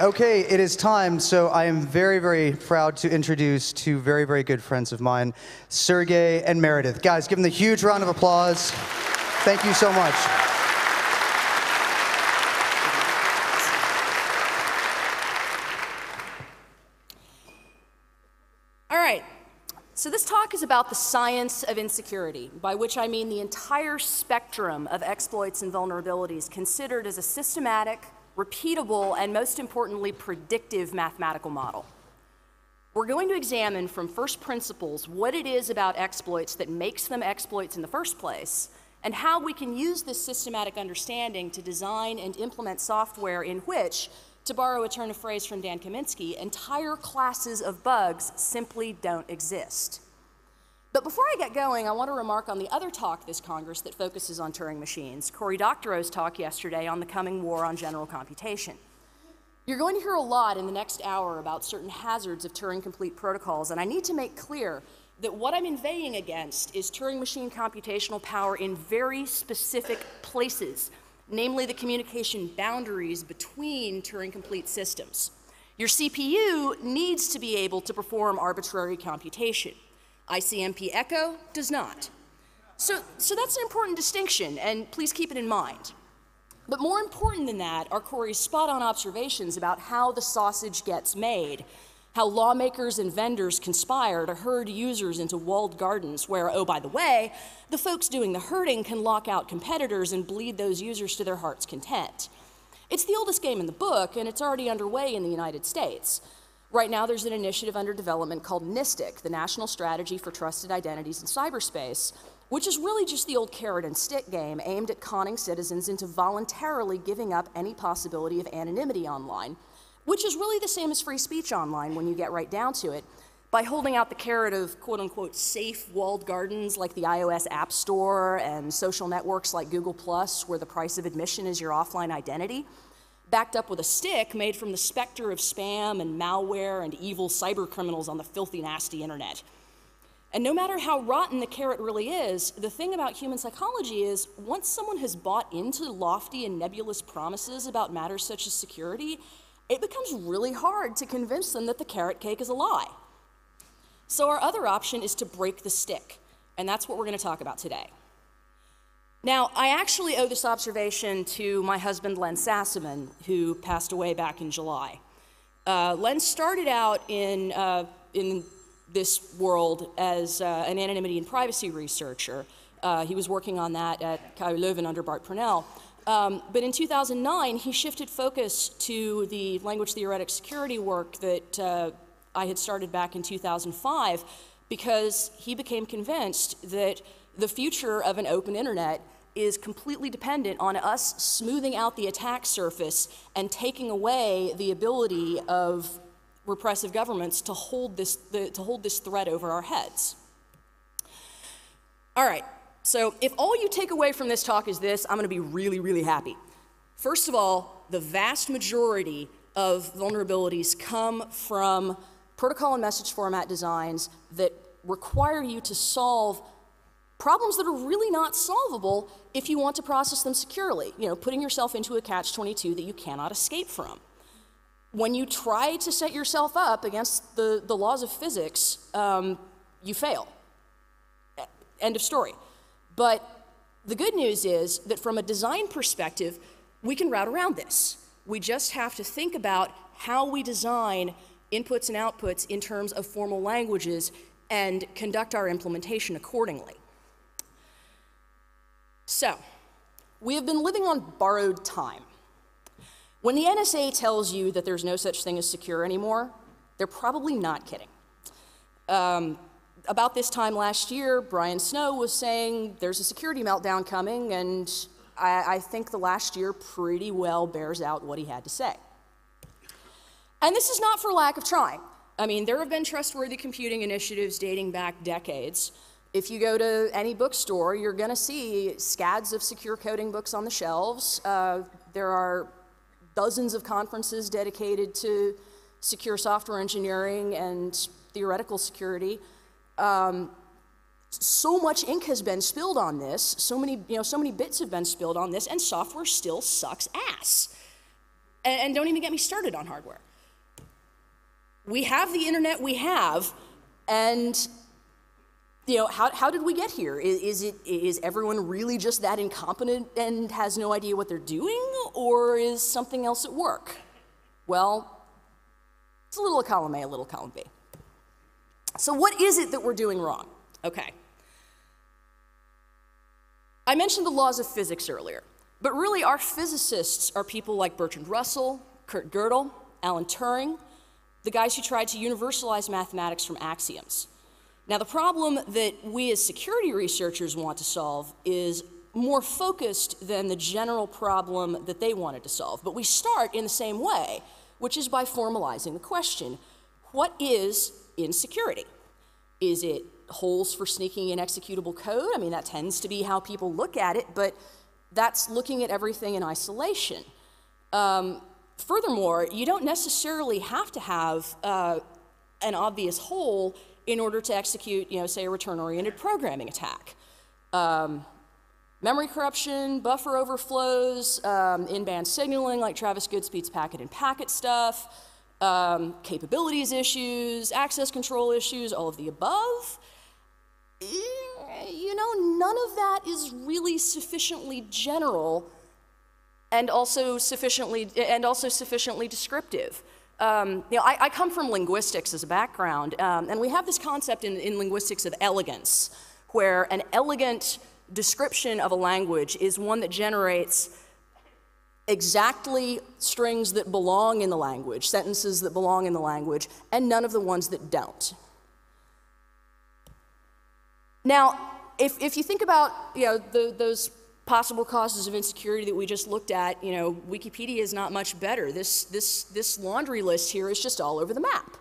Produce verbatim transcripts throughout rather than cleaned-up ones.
Okay, it is time. So I am very, very proud to introduce two very, very good friends of mine, Sergey and Meredith. Guys, give them a huge round of applause. Thank you so much. All right. So this talk is about the science of insecurity, by which I mean the entire spectrum of exploits and vulnerabilities considered as a systematic, repeatable, and most importantly, predictive mathematical model. We're going to examine from first principles what it is about exploits that makes them exploits in the first place, and how we can use this systematic understanding to design and implement software in which, to borrow a turn of phrase from Dan Kaminsky, entire classes of bugs simply don't exist. But before I get going, I want to remark on the other talk this Congress that focuses on Turing machines, Cory Doctorow's talk yesterday on the coming war on general computation. You're going to hear a lot in the next hour about certain hazards of Turing-complete protocols, and I need to make clear that what I'm inveighing against is Turing machine computational power in very specific places, namely the communication boundaries between Turing-complete systems. Your C P U needs to be able to perform arbitrary computation. I C M P Echo does not. So, so that's an important distinction, and please keep it in mind. But more important than that are Cory's spot-on observations about how the sausage gets made, how lawmakers and vendors conspire to herd users into walled gardens where, oh, by the way, the folks doing the herding can lock out competitors and bleed those users to their heart's content. It's the oldest game in the book, and it's already underway in the United States. Right now, there's an initiative under development called NISTIC, the National Strategy for Trusted Identities in Cyberspace, which is really just the old carrot and stick game aimed at conning citizens into voluntarily giving up any possibility of anonymity online, which is really the same as free speech online when you get right down to it, by holding out the carrot of quote-unquote safe walled gardens like the iOS App Store and social networks like Google Plus, where the price of admission is your offline identity, backed up with a stick made from the specter of spam and malware and evil cyber criminals on the filthy, nasty internet. And no matter how rotten the carrot really is, the thing about human psychology is once someone has bought into lofty and nebulous promises about matters such as security, it becomes really hard to convince them that the carrot cake is a lie. So our other option is to break the stick, and that's what we're going to talk about today. Now, I actually owe this observation to my husband, Len Sassaman, who passed away back in July. Uh, Len started out in, uh, in this world as uh, an anonymity and privacy researcher. Uh, he was working on that at K U Leuven under Bart Purnell. Um, but in two thousand nine, he shifted focus to the language theoretic security work that uh, I had started back in two thousand five, because he became convinced that the future of an open internet is completely dependent on us smoothing out the attack surface and taking away the ability of repressive governments to hold this, the, to hold this threat over our heads. All right, so if all you take away from this talk is this, I'm gonna be really, really happy. First of all, the vast majority of vulnerabilities come from protocol and message format designs that require you to solve problems that are really not solvable if you want to process them securely, you know, putting yourself into a catch twenty-two that you cannot escape from. When you try to set yourself up against the, the laws of physics, um, you fail. End of story. But the good news is that from a design perspective, we can route around this. We just have to think about how we design inputs and outputs in terms of formal languages and conduct our implementation accordingly. So, we have been living on borrowed time. When the N S A tells you that there's no such thing as secure anymore, they're probably not kidding. Um, about this time last year, Brian Snow was saying there's a security meltdown coming, and I, I think the last year pretty well bears out what he had to say. And this is not for lack of trying. I mean, there have been trustworthy computing initiatives dating back decades. If you go to any bookstore, you're going to see scads of secure coding books on the shelves. Uh, there are dozens of conferences dedicated to secure software engineering and theoretical security. Um, so much ink has been spilled on this. So many, you know, so many bits have been spilled on this, and software still sucks ass. and, and don't even get me started on hardware. We have the internet we have, and you know, how, how did we get here? Is, is, it, is everyone really just that incompetent and has no idea what they're doing, or is something else at work? Well, it's a little column A, a little column B. So what is it that we're doing wrong? Okay. I mentioned the laws of physics earlier, but really our physicists are people like Bertrand Russell, Kurt Gödel, Alan Turing, the guys who tried to universalize mathematics from axioms. Now, the problem that we as security researchers want to solve is more focused than the general problem that they wanted to solve. But we start in the same way, which is by formalizing the question, what is insecurity? Is it holes for sneaking in executable code? I mean, that tends to be how people look at it, but that's looking at everything in isolation. Um, furthermore, you don't necessarily have to have uh, an obvious hole in order to execute, you know, say a return-oriented programming attack. Um, memory corruption, buffer overflows, um, in-band signaling like Travis Goodspeed's packet-in-packet stuff, um, capabilities issues, access control issues, all of the above. You know, none of that is really sufficiently general and also sufficiently, and also sufficiently descriptive. Um, you know, I, I come from linguistics as a background, um, and we have this concept in, in linguistics of elegance, where an elegant description of a language is one that generates exactly strings that belong in the language, sentences that belong in the language, and none of the ones that don't. Now, if, if you think about, you know, the, those possible causes of insecurity that we just looked at, you know, Wikipedia is not much better. This, this, this laundry list here is just all over the map.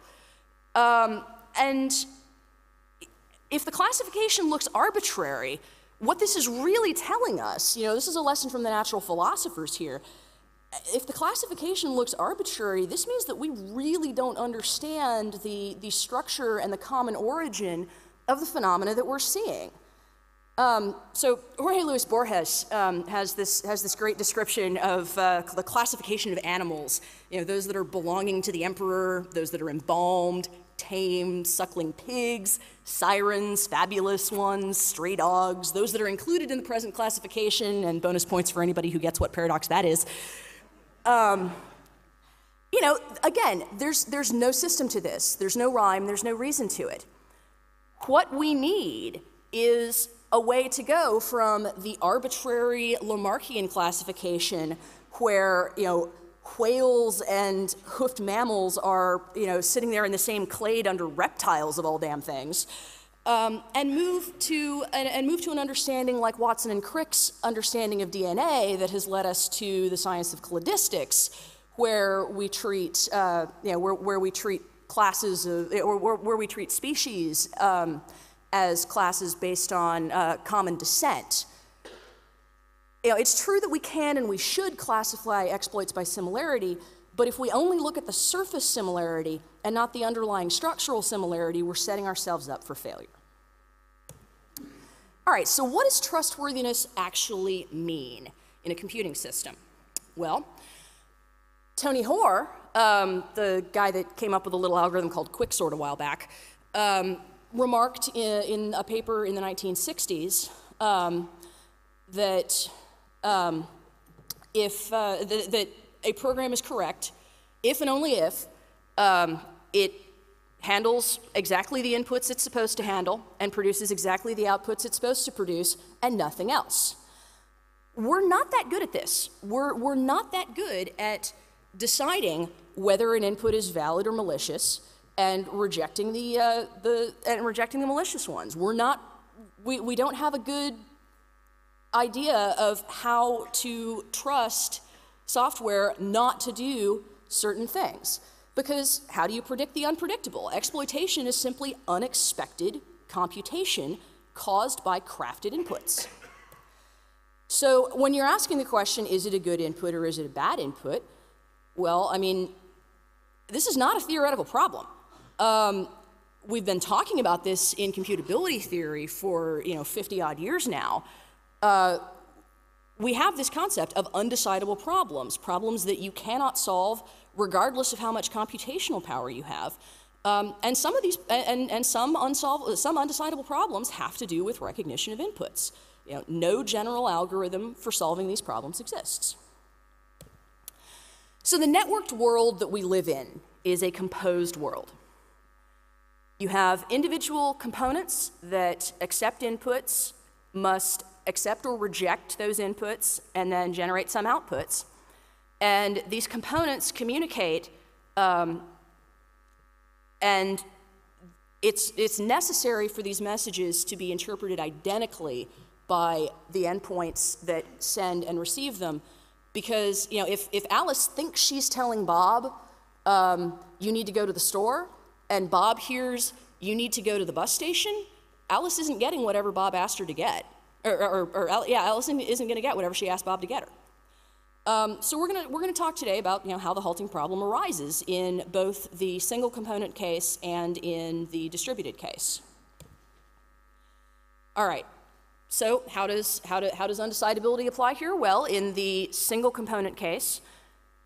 Um, and if the classification looks arbitrary, what this is really telling us, you know, this is a lesson from the natural philosophers here. If the classification looks arbitrary, this means that we really don't understand the, the structure and the common origin of the phenomena that we're seeing. Um, so Jorge Luis Borges um, has this has this great description of uh, the classification of animals. You know, those that are belonging to the emperor, those that are embalmed, tamed, suckling pigs, sirens, fabulous ones, stray dogs. Those that are included in the present classification, and bonus points for anybody who gets what paradox that is. Um, you know, again, there's there's no system to this. There's no rhyme. There's no reason to it. What we need is a way to go from the arbitrary Lamarckian classification where, you know, whales and hoofed mammals are, you know, sitting there in the same clade under reptiles of all damn things, um, and move to and, and move to an understanding like Watson and Crick's understanding of D N A that has led us to the science of cladistics, where we treat, uh, you know, where, where we treat classes of, or where, where we treat species um, as classes based on uh, common descent. You know, it's true that we can and we should classify exploits by similarity, but if we only look at the surface similarity and not the underlying structural similarity, we're setting ourselves up for failure. All right, so what does trustworthiness actually mean in a computing system? Well, Tony Hoare, um, the guy that came up with a little algorithm called Quicksort a while back, um, remarked in, in a paper in the nineteen sixties um, that um, if uh, th that a program is correct, if and only if um, it handles exactly the inputs it's supposed to handle and produces exactly the outputs it's supposed to produce and nothing else. We're not that good at this. We're, we're not that good at deciding whether an input is valid or malicious, and rejecting the uh, the and rejecting the malicious ones. We're not we we don't have a good idea of how to trust software not to do certain things, because how do you predict the unpredictable? Exploitation is simply unexpected computation caused by crafted inputs. So when you're asking the question, is it a good input or is it a bad input? Well, I mean, this is not a theoretical problem. Um, we've been talking about this in computability theory for, you know, fifty odd years now. Uh, we have this concept of undecidable problems, problems that you cannot solve regardless of how much computational power you have. Um, and some of these, and, and some, unsolved, some undecidable problems have to do with recognition of inputs. You know, no general algorithm for solving these problems exists. So the networked world that we live in is a composed world. You have individual components that accept inputs, must accept or reject those inputs, and then generate some outputs. And these components communicate. Um, And it's, it's necessary for these messages to be interpreted identically by the endpoints that send and receive them. Because, you know, if, if Alice thinks she's telling Bob, um, you need to go to the store, and Bob hears, you need to go to the bus station, Alice isn't getting whatever Bob asked her to get. Or, or, or, or yeah, Alice isn't going to get whatever she asked Bob to get her. Um, so we're going we're going to talk today about, you know, how the halting problem arises in both the single component case and in the distributed case. All right. So how does how do, how does undecidability apply here? Well, in the single component case,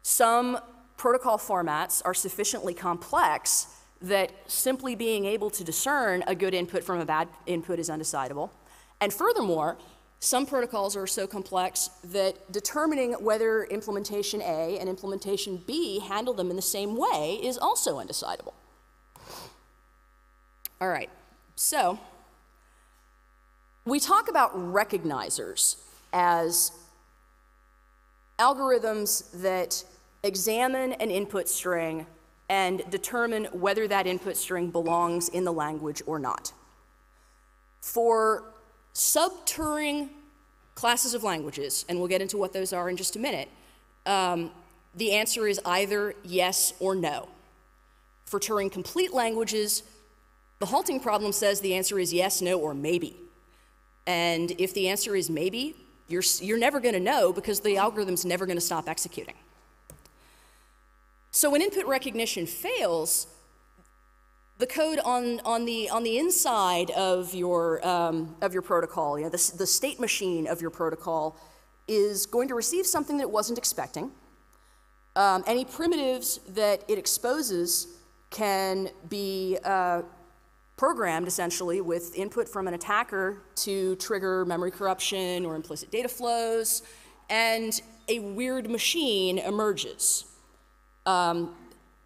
some protocol formats are sufficiently complex that simply being able to discern a good input from a bad input is undecidable. And furthermore, some protocols are so complex that determining whether implementation A and implementation B handle them in the same way is also undecidable. All right, so we talk about recognizers as algorithms that examine an input string and determine whether that input string belongs in the language or not. For sub-Turing classes of languages, and we'll get into what those are in just a minute, um, the answer is either yes or no. For Turing-complete languages, the halting problem says the answer is yes, no, or maybe. And if the answer is maybe, you're, you're never going to know because the algorithm's never going to stop executing. So when input recognition fails, the code on, on, the, on the inside of your, um, of your protocol, you know, the, the state machine of your protocol, is going to receive something that it wasn't expecting. Um, any primitives that it exposes can be uh, programmed, essentially, with input from an attacker to trigger memory corruption or implicit data flows, and a weird machine emerges. Um,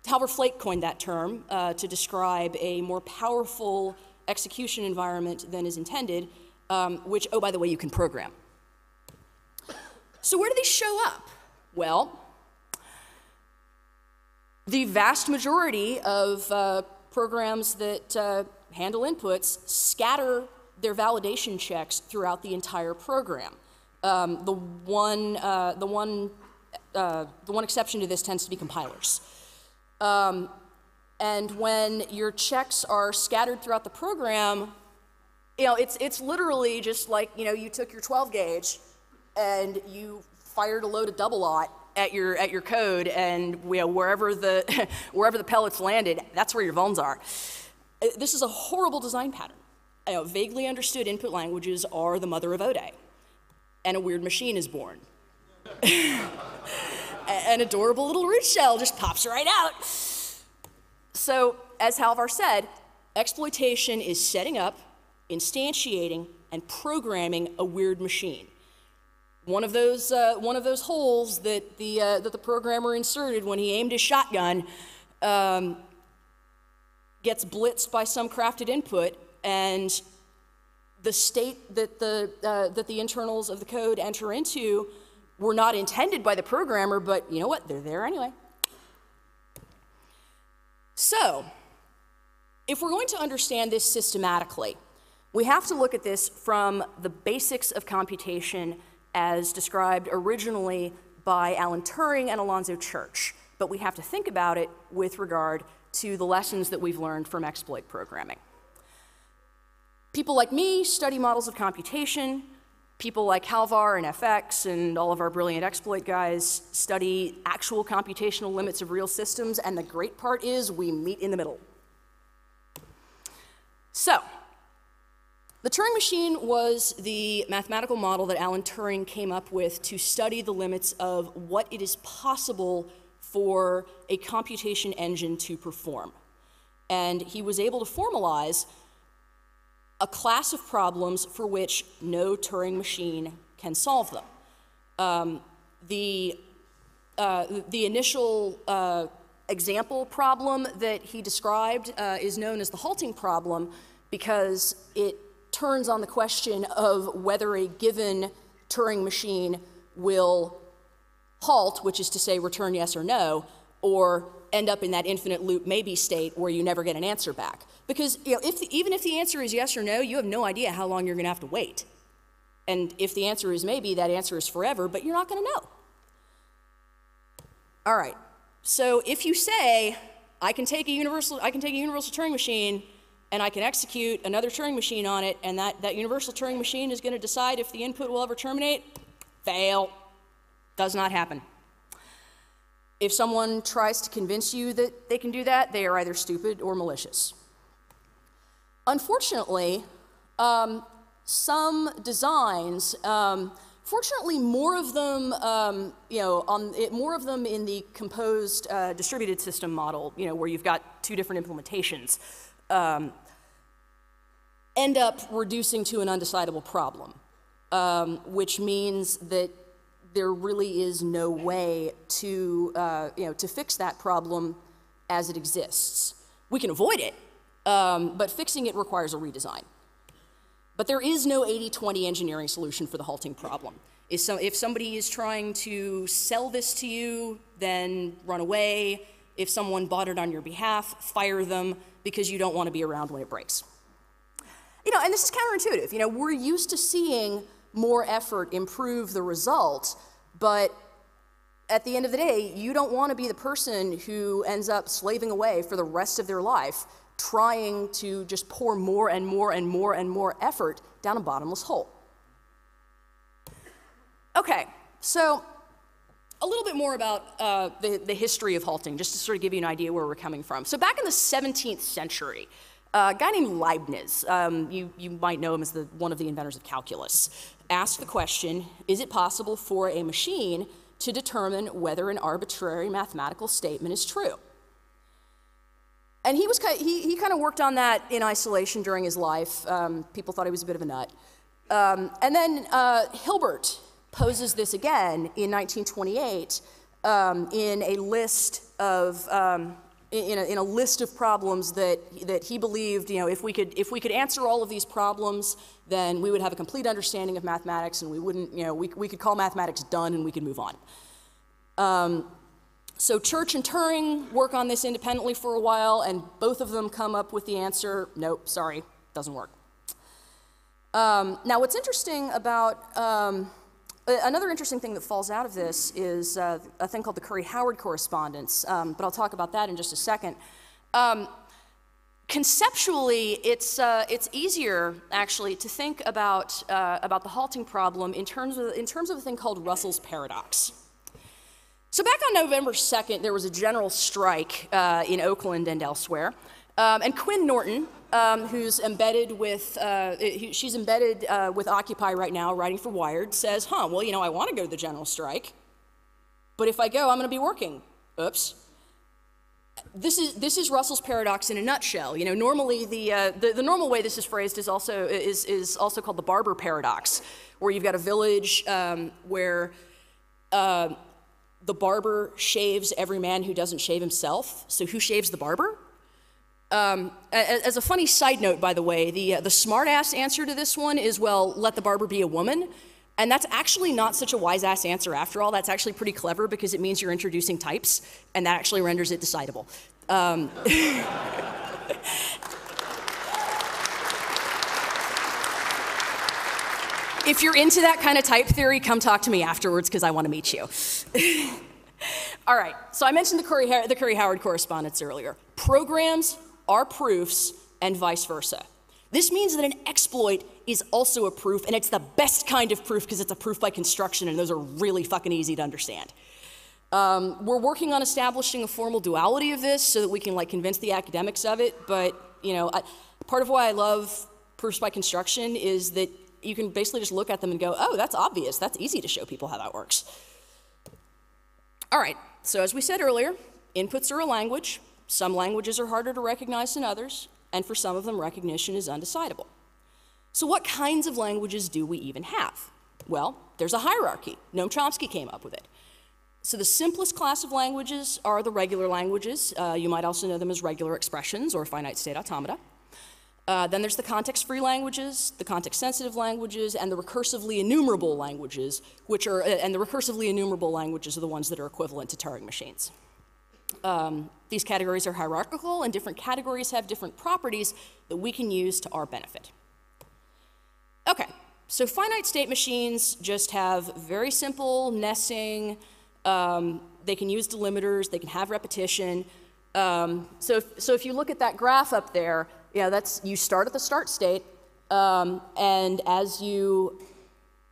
Halvar Flake coined that term uh, to describe a more powerful execution environment than is intended, um, which, oh, by the way, you can program. So where do these show up? Well, the vast majority of uh, programs that uh, handle inputs scatter their validation checks throughout the entire program. Um, the one, uh, the one, uh, the one exception to this tends to be compilers. Um, and when your checks are scattered throughout the program, you know, it's, it's literally just like, you know, you took your twelve gauge and you fired a load of double lot at your, at your code, and you know, wherever the, wherever the pellets landed, that's where your vulns are. This is a horrible design pattern. You know, vaguely understood input languages are the mother of O'Day, and a weird machine is born. An adorable little root shell just pops right out. So, as Halvar said, exploitation is setting up, instantiating, and programming a weird machine. One of those, uh, one of those holes that the uh, that the programmer inserted when he aimed his shotgun um, gets blitzed by some crafted input, and the state that the uh, that the internals of the code enter into were not intended by the programmer, but you know what? They're there anyway. So, if we're going to understand this systematically, we have to look at this from the basics of computation as described originally by Alan Turing and Alonzo Church, but we have to think about it with regard to the lessons that we've learned from exploit programming. People like me study models of computation. People like Halvar and F X and all of our brilliant exploit guys study actual computational limits of real systems, and the great part is we meet in the middle. So, The Turing machine was the mathematical model that Alan Turing came up with to study the limits of what it is possible for a computation engine to perform. And he was able to formalize a class of problems for which no Turing machine can solve them. Um, the, uh, the initial uh, example problem that he described uh, is known as the halting problem because it turns on the question of whether a given Turing machine will halt, which is to say return yes or no, or end up in that infinite loop maybe state where you never get an answer back. Because you know, if the, even if the answer is yes or no, you have no idea how long you're going to have to wait. And if the answer is maybe, that answer is forever, but you're not going to know. All right. So if you say, I can take a universal, I can take a universal Turing machine, and I can execute another Turing machine on it, and that, that universal Turing machine is going to decide if the input will ever terminate. Fail. Does not happen. If someone tries to convince you that they can do that, they are either stupid or malicious. Unfortunately, um, some designs, um, fortunately more of them, um, you know, on it, more of them in the composed uh, distributed system model, you know, where you've got two different implementations, Um, end up reducing to an undecidable problem, um, which means that there really is no way to, uh, you know, to fix that problem as it exists. We can avoid it, um, but fixing it requires a redesign. But there is no eighty twenty engineering solution for the halting problem. If, so, if somebody is trying to sell this to you, then run away. If someone bought it on your behalf, fire them, because you don't want to be around when it breaks. You know, and this is counterintuitive. You know, we're used to seeing more effort improve the result, but at the end of the day, you don't want to be the person who ends up slaving away for the rest of their life, trying to just pour more and more and more and more effort down a bottomless hole. Okay, so a little bit more about uh, the, the history of halting, just to sort of give you an idea where we're coming from. So back in the seventeenth century, uh, a guy named Leibniz, um, you, you might know him as the, one of the inventors of calculus, asked the question, is it possible for a machine to determine whether an arbitrary mathematical statement is true? And he, was, he, he kind of worked on that in isolation during his life. Um, people thought he was a bit of a nut. Um, and then uh, Hilbert poses this again in nineteen twenty-eight um, in a list of um, in, a, in a list of problems that that he believed, you know, if we could if we could answer all of these problems, then we would have a complete understanding of mathematics, and we wouldn't, you know, we we could call mathematics done and we could move on. Um, so Church and Turing work on this independently for a while, and both of them come up with the answer: nope, sorry, doesn't work. Um, now, what's interesting about um, Another interesting thing that falls out of this is uh, a thing called the Curry-Howard correspondence, um, but I'll talk about that in just a second. Um, conceptually, it's, uh, it's easier, actually, to think about, uh, about the halting problem in terms, of, in terms of a thing called Russell's paradox. So back on November second, there was a general strike uh, in Oakland and elsewhere, um, and Quinn Norton, Um, who's embedded with, uh, she's embedded uh, with Occupy right now, writing for Wired, says, huh, well, you know, I want to go to the general strike, but if I go, I'm going to be working. Oops. This is, this is Russell's paradox in a nutshell. You know, normally the, uh, the, the normal way this is phrased is also, is, is also called the barber paradox, where you've got a village um, where uh, the barber shaves every man who doesn't shave himself. So who shaves the barber? Um, as a funny side note, by the way, the, uh, the smart-ass answer to this one is, well, let the barber be a woman. And that's actually not such a wise-ass answer after all. That's actually pretty clever because it means you're introducing types, and that actually renders it decidable. Um, if you're into that kind of type theory, come talk to me afterwards because I want to meet you. All right, so I mentioned the Curry, the Curry-Howard correspondence earlier. Programs are proofs and vice versa. This means that an exploit is also a proof, and it's the best kind of proof because it's a proof by construction, and those are really fucking easy to understand. Um, we're working on establishing a formal duality of this so that we can like convince the academics of it, but you know, I, part of why I love proofs by construction is that you can basically just look at them and go, oh, that's obvious. That's easy to show people how that works. All right, so as we said earlier, inputs are a language. Some languages are harder to recognize than others, and for some of them, recognition is undecidable. So what kinds of languages do we even have? Well, there's a hierarchy. Noam Chomsky came up with it. So the simplest class of languages are the regular languages. Uh, you might also know them as regular expressions or finite state automata. Uh, then there's the context-free languages, the context-sensitive languages, and the recursively enumerable languages, which are, and the recursively enumerable languages are the ones that are equivalent to Turing machines. Um, these categories are hierarchical, and different categories have different properties that we can use to our benefit. Okay, so finite state machines just have very simple nesting. Um, they can use delimiters, they can have repetition. Um, so, if, so if you look at that graph up there, yeah, that's, you start at the start state, um, and as you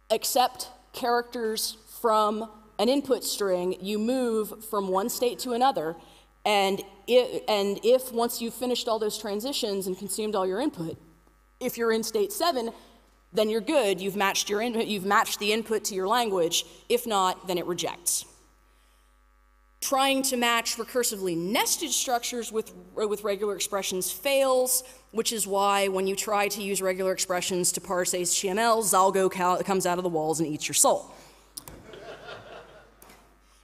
accept characters from an input string, you move from one state to another, and if, and if once you've finished all those transitions and consumed all your input, if you're in state seven, then you're good, you've matched, your in, you've matched the input to your language. If not, then it rejects. Trying to match recursively nested structures with, with regular expressions fails, which is why when you try to use regular expressions to parse H T M L, Zalgo comes out of the walls and eats your soul.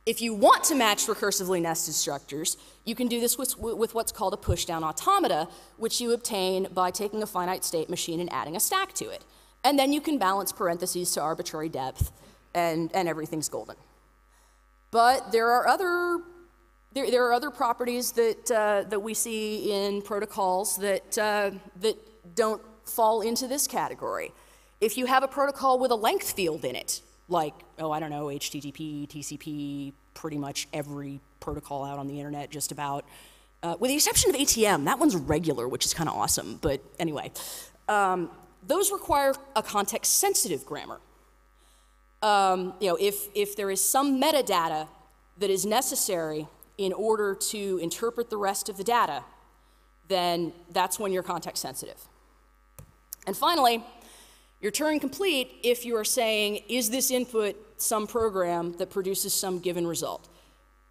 If you want to match recursively nested structures, you can do this with, with what's called a pushdown automata, which you obtain by taking a finite state machine and adding a stack to it. And then you can balance parentheses to arbitrary depth, and, and everything's golden. But there are other, there, there are other properties that, uh, that we see in protocols that, uh, that don't fall into this category. If you have a protocol with a length field in it, like, oh, I don't know, H T T P, T C P, pretty much every protocol out on the internet, just about. Uh, with the exception of A T M, that one's regular, which is kind of awesome, but anyway. Um, Those require a context-sensitive grammar. Um, you know, if, if there is some metadata that is necessary in order to interpret the rest of the data, then that's when you're context-sensitive. And finally, you're Turing complete if you are saying, is this input some program that produces some given result?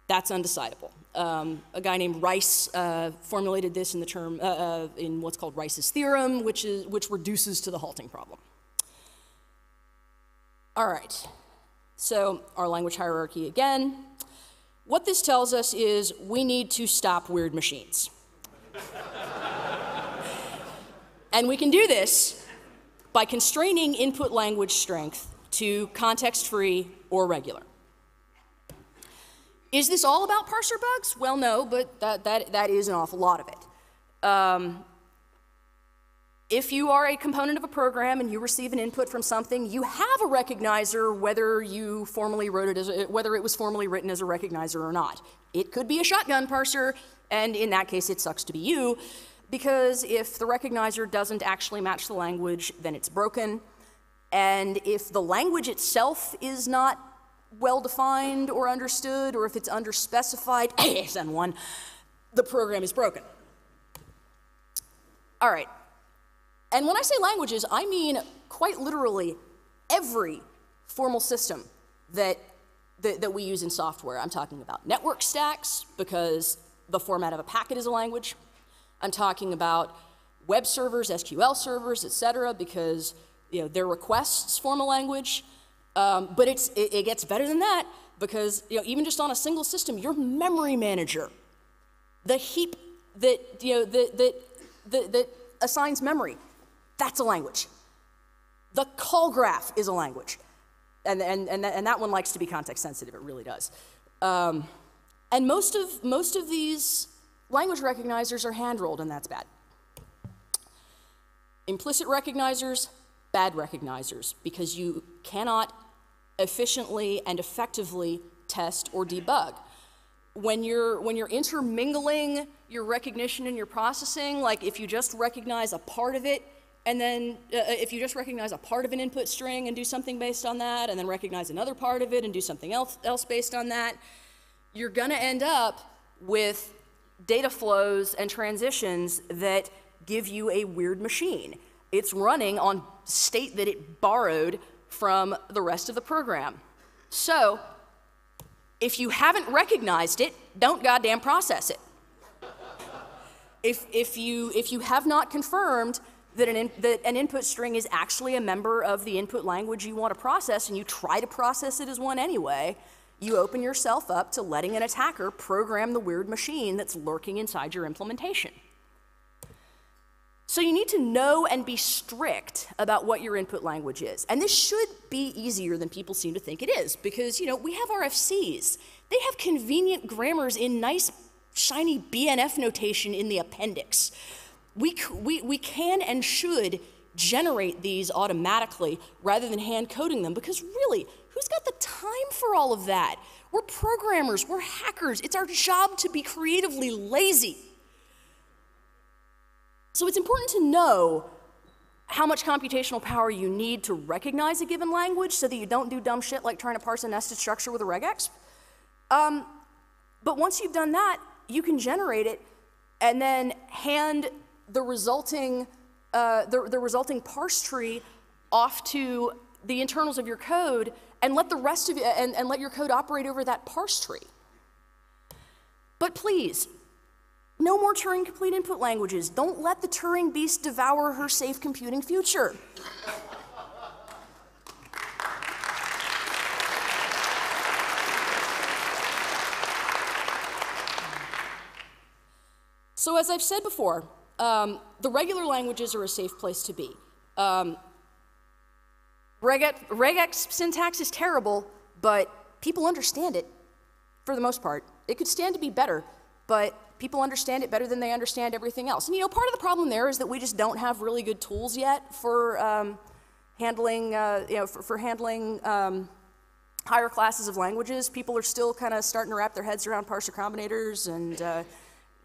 That's undecidable. Um, a guy named Rice uh, formulated this in the term uh, uh, in what's called Rice's theorem, which is which reduces to the halting problem. All right, so our language hierarchy again. What this tells us is we need to stop weird machines, and we can do this by constraining input language strength to context-free or regular. Is this all about parser bugs? Well, no, but that, that, that is an awful lot of it. Um, if you are a component of a program and you receive an input from something, you have a recognizer whether you formally wrote it as a, whether it was formally written as a recognizer or not. It could be a shotgun parser, and in that case, it sucks to be you, because if the recognizer doesn't actually match the language, then it's broken. And if the language itself is not well-defined or understood, or if it's underspecified, A S N one, the program is broken. All right, and when I say languages, I mean quite literally every formal system that, that, that we use in software. I'm talking about network stacks, because the format of a packet is a language. I'm talking about web servers, S Q L servers, et cetera, because you know, their requests form a language. Um, but it's, it, it gets better than that, because you know, even just on a single system, your memory manager, the heap that, you know, that, that, that, that assigns memory, that's a language. The call graph is a language. And, and, and, and that one likes to be context sensitive, it really does. Um, and most of, most of these language recognizers are hand-rolled, and that's bad. Implicit recognizers, bad recognizers, because you cannot efficiently and effectively test or debug. When you're, when you're intermingling your recognition and your processing, like if you just recognize a part of it, and then uh, if you just recognize a part of an input string and do something based on that, and then recognize another part of it and do something else, else based on that, you're gonna end up with data flows and transitions that give you a weird machine. it's running on state that it borrowed from the rest of the program. So if you haven't recognized it, don't goddamn process it. If, if, you, if you have not confirmed that an, in, that an input string is actually a member of the input language you want to process, and you try to process it as one anyway, you open yourself up to letting an attacker program the weird machine that's lurking inside your implementation. So you need to know and be strict about what your input language is. And this should be easier than people seem to think it is, because, you know, we have R F Cs. They have convenient grammars in nice, shiny B N F notation in the appendix. We, we, we can and should generate these automatically rather than hand coding them, because really, who's got the time for all of that? We're programmers, we're hackers. It's our job to be creatively lazy. So it's important to know how much computational power you need to recognize a given language so that you don't do dumb shit like trying to parse a nested structure with a regex. Um, but once you've done that, you can generate it and then hand the resulting, uh, the, the resulting parse tree off to the internals of your code and let the rest of you, and, and let your code operate over that parse tree. But please, no more Turing-complete input languages. Don't let the Turing beast devour her safe computing future. So as I've said before, um, the regular languages are a safe place to be. Um, regex, regex syntax is terrible, but people understand it for the most part. It could stand to be better, but people understand it better than they understand everything else. And you know, part of the problem there is that we just don't have really good tools yet for um, handling, uh, you know, for, for handling um, higher classes of languages. People are still kind of starting to wrap their heads around parser combinators, and uh,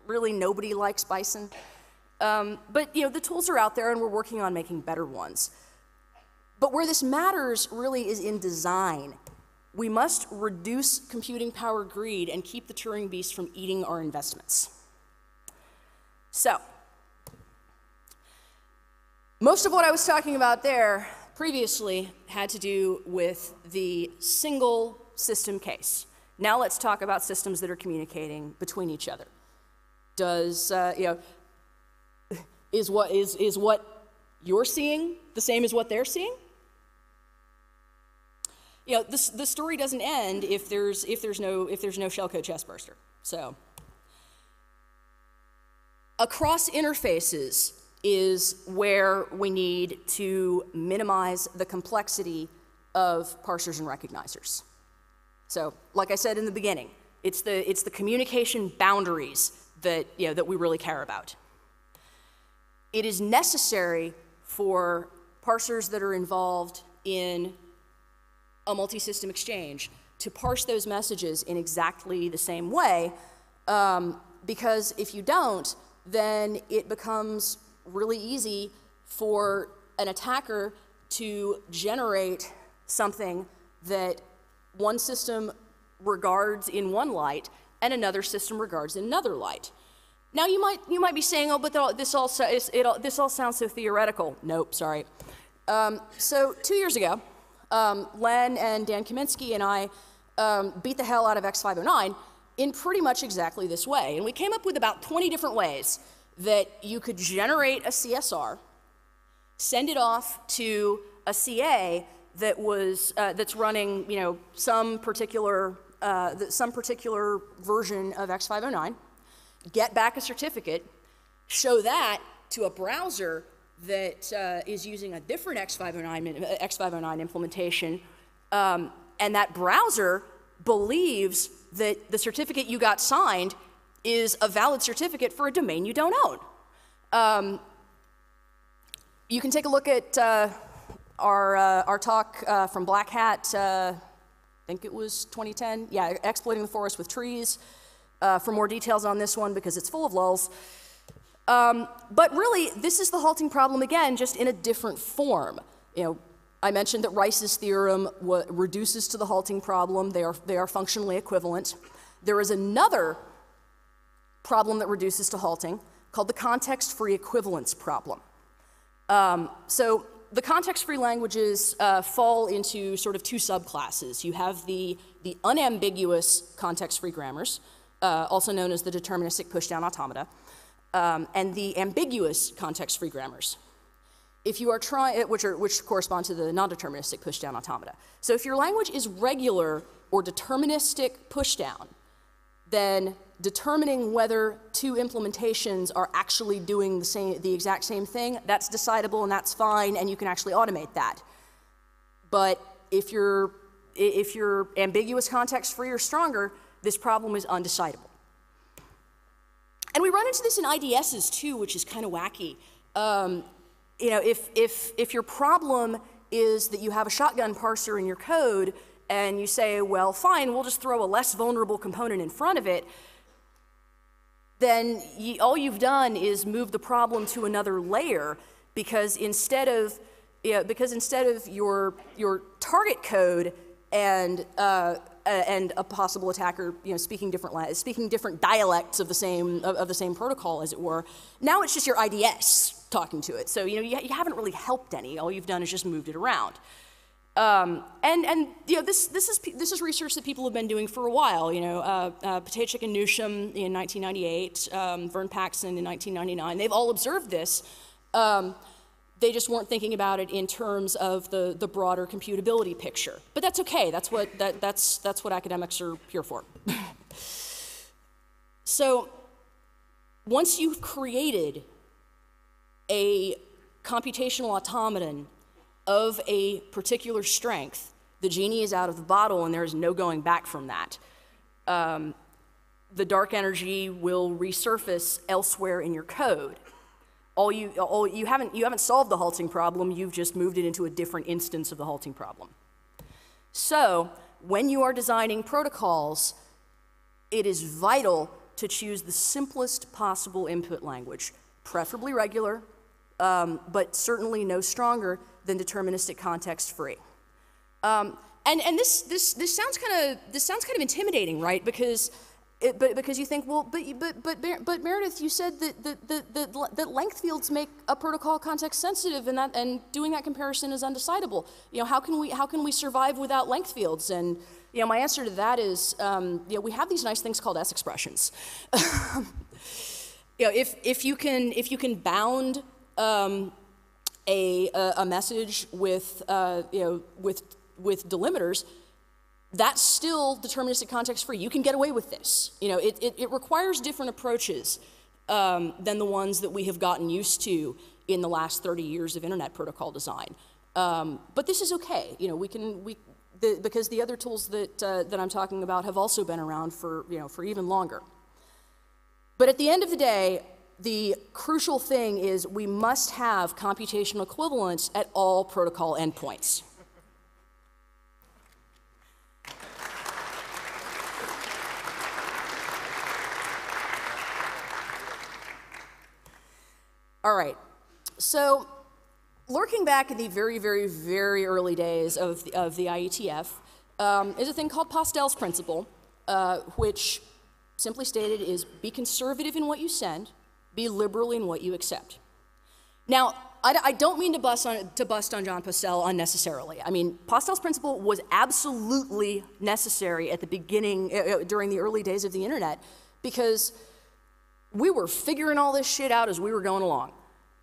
really nobody likes Bison. Um, but you know, the tools are out there, and we're working on making better ones. But where this matters really is in design. We must reduce computing power greed and keep the Turing beast from eating our investments. So, most of what I was talking about there previously had to do with the single system case. Now let's talk about systems that are communicating between each other. Does, uh, you know, is what, is, is what you're seeing the same as what they're seeing? You know, this, the story doesn't end if there's if there's no if there's no shellcode chestburster. So, across interfaces is where we need to minimize the complexity of parsers and recognizers. So, like I said in the beginning, it's the it's the communication boundaries that you know that we really care about. It is necessary for parsers that are involved in a multi-system exchange to parse those messages in exactly the same way, um, because if you don't, then it becomes really easy for an attacker to generate something that one system regards in one light and another system regards in another light. Now you might you might be saying, oh, but this all so, it all, this all sounds so theoretical. Nope, sorry. Um, so two years ago. Um, Len and Dan Kaminsky and I um, beat the hell out of X five oh nine in pretty much exactly this way. And we came up with about twenty different ways that you could generate a C S R, send it off to a C A that was, uh, that's running, you know, some particular, uh, some particular version of X five oh nine, get back a certificate, show that to a browser that uh, is using a different X five oh nine, X five oh nine implementation, um, and that browser believes that the certificate you got signed is a valid certificate for a domain you don't own. Um, you can take a look at uh, our, uh, our talk uh, from Black Hat, uh, I think it was twenty ten, yeah, Exploiting the Forest with Trees, uh, for more details on this one because it's full of lulls. Um, but really, this is the halting problem again, just in a different form. You know, I mentioned that Rice's theorem reduces to the halting problem. They are, they are functionally equivalent. There is another problem that reduces to halting called the context-free equivalence problem. Um, so the context-free languages uh, fall into sort of two subclasses. You have the, the unambiguous context-free grammars, uh, also known as the deterministic pushdown automata, um, and the ambiguous context-free grammars. If you are trying, which, are, which correspond to the non-deterministic pushdown automata. So if your language is regular or deterministic pushdown, then determining whether two implementations are actually doing the, same, the exact same thing, that's decidable and that's fine, and you can actually automate that. But if you're, if you're ambiguous, context-free, or stronger, this problem is undecidable. And we run into this in I D Ss too, which is kind of wacky. Um, You know, if, if, if your problem is that you have a shotgun parser in your code and you say, well, fine, we'll just throw a less vulnerable component in front of it, then you, all you've done is move the problem to another layer, because instead of, you know, because instead of your, your target code and, uh, and a possible attacker, you know, speaking different, speaking different dialects of the, same, of, of the same protocol, as it were, now it's just your I D S talking to it. So, you know, you, you haven't really helped any. All you've done is just moved it around. Um, and, and, you know, this, this, is, this is research that people have been doing for a while. You know, uh, uh, Patachik and Newsham in nineteen ninety-eight, um, Vern Paxson in nineteen ninety-nine, they've all observed this. Um, they just weren't thinking about it in terms of the, the broader computability picture. But that's okay. That's what, that, that's, that's what academics are here for. So, once you've created a computational automaton of a particular strength, the genie is out of the bottle and there is no going back from that. Um, the dark energy will resurface elsewhere in your code. All you, all, you, haven't, you haven't solved the halting problem, you've just moved it into a different instance of the halting problem. So, when you are designing protocols, it is vital to choose the simplest possible input language, preferably regular, Um, but certainly no stronger than deterministic context-free. Um, and and this this this sounds kind of this sounds kind of intimidating, right? Because it, but because you think, well, but but but but Meredith, you said that that that, that, that length fields make a protocol context-sensitive, and that and doing that comparison is undecidable. You know, how can we how can we survive without length fields? And you know, my answer to that is, um, you know, we have these nice things called S expressions. You know, if if you can if you can bound Um, a, a message with, uh, you know, with, with delimiters, that's still deterministic context-free. You can get away with this. You know, it, it, it requires different approaches um, than the ones that we have gotten used to in the last thirty years of internet protocol design. Um, but this is okay. You know, we can, we, the, because the other tools that, uh, that I'm talking about have also been around for, you know, for even longer. But at the end of the day, the crucial thing is we must have computational equivalence at all protocol endpoints. All right, so lurking back in the very, very, very early days of the, of the I E T F um, is a thing called Postel's principle, uh, which simply stated is be conservative in what you send, be liberal in what you accept. Now, I, I don't mean to bust on, to bust on John Postel unnecessarily. I mean, Postel's principle was absolutely necessary at the beginning, uh, during the early days of the internet, because we were figuring all this shit out as we were going along,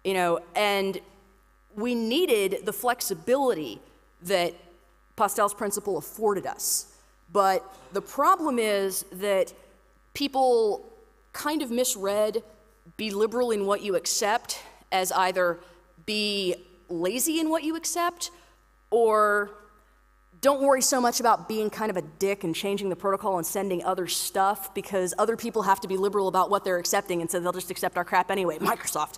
you know, and we needed the flexibility that Postel's principle afforded us. But the problem is that people kind of misread be liberal in what you accept as either be lazy in what you accept, or don't worry so much about being kind of a dick and changing the protocol and sending other stuff, because other people have to be liberal about what they're accepting, and so they'll just accept our crap anyway, Microsoft.